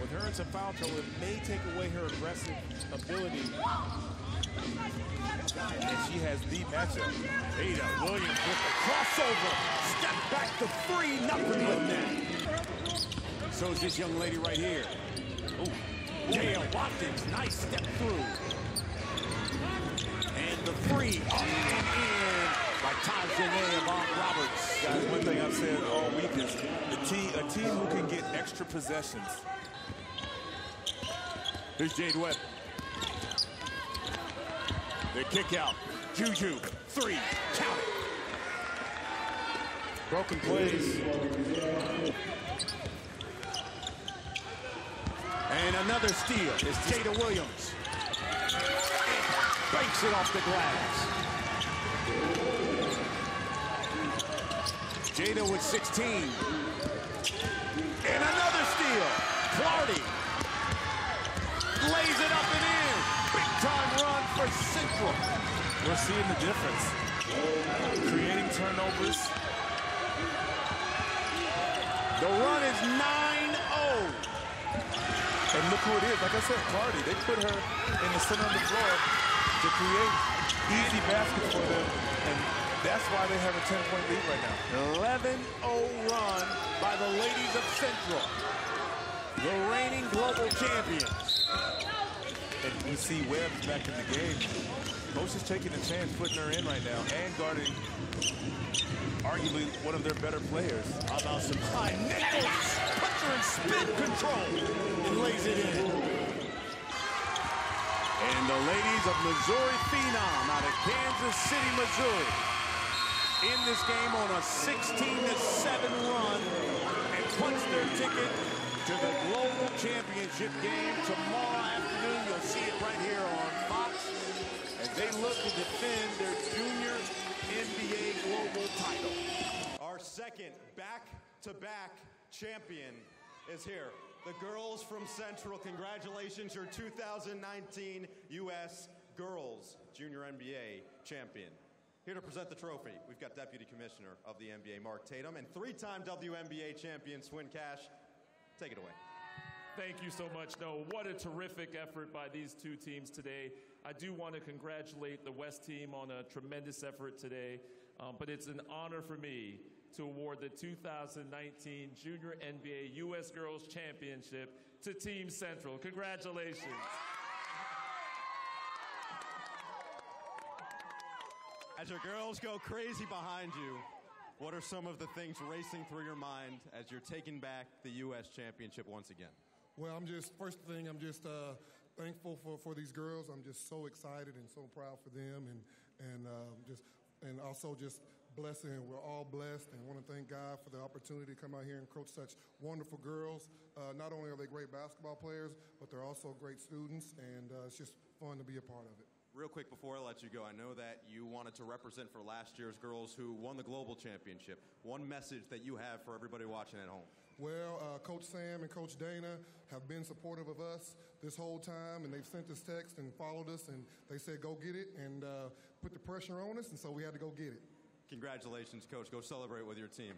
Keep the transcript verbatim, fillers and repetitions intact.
With her in some foul trouble, it may take away her aggressive ability. And she has the matchup. Ada Williams with the crossover. Step back to three, nothing but that. So is this young lady right here. Ooh. J L Watkins, nice step through. And the three up and in. By Thompson and Bob Roberts. Guys, one thing I've said all week is the team, a team who can get extra possessions. Here's Jade Webb. The kick out. Juju, three, count it. Broken plays. And another steal. It's Jada Williams. Breaks it off the glass. Jada with sixteen. And another steal. Clardy lays it up and in. Big time run for Central. We're seeing the difference. Creating turnovers. The run is nine oh. And look who it is. Like I said, Clardy. They put her in the center of the floor to create easy baskets for them. And that's why they have a ten-point lead right now. eleven oh run by the ladies of Central, the reigning global champions. And we see Webb's back in the game. Coach is taking a chance putting her in right now and guarding arguably one of their better players. How about some high nickels? Puts her in spin control and lays it in. And the ladies of Missouri Phenom out of Kansas City, Missouri, in this game on a sixteen to seven run and punch their ticket to the Global Championship game tomorrow afternoon. You'll see it right here on Fox as they look to defend their junior N B A Global title. Our second back-to-back champion is here. The girls from Central, congratulations, your two thousand nineteen U S Girls Junior N B A Champion. Here to present the trophy, we've got Deputy Commissioner of the N B A, Mark Tatum, and three-time W N B A champion, Swin Cash. Take it away. Thank you so much, Noah. What a terrific effort by these two teams today. I do want to congratulate the West team on a tremendous effort today, um, but it's an honor for me to award the two thousand nineteen Junior N B A U S Girls Championship to Team Central. Congratulations. As your girls go crazy behind you, what are some of the things racing through your mind as you're taking back the U S Championship once again? Well, I'm just, first thing, I'm just uh, thankful for, for these girls. I'm just so excited and so proud for them, and, and, uh, just, and also just blessing. We're all blessed, and want to thank God for the opportunity to come out here and coach such wonderful girls. Uh, not only are they great basketball players, but they're also great students, and uh, it's just fun to be a part of it. Real quick before I let you go, I know that you wanted to represent for last year's girls who won the global championship. One message that you have for everybody watching at home. Well, uh, Coach Sam and Coach Dana have been supportive of us this whole time, and they've sent us text and followed us, and they said go get it, and uh, put the pressure on us, and so we had to go get it. Congratulations, Coach. Go celebrate with your team.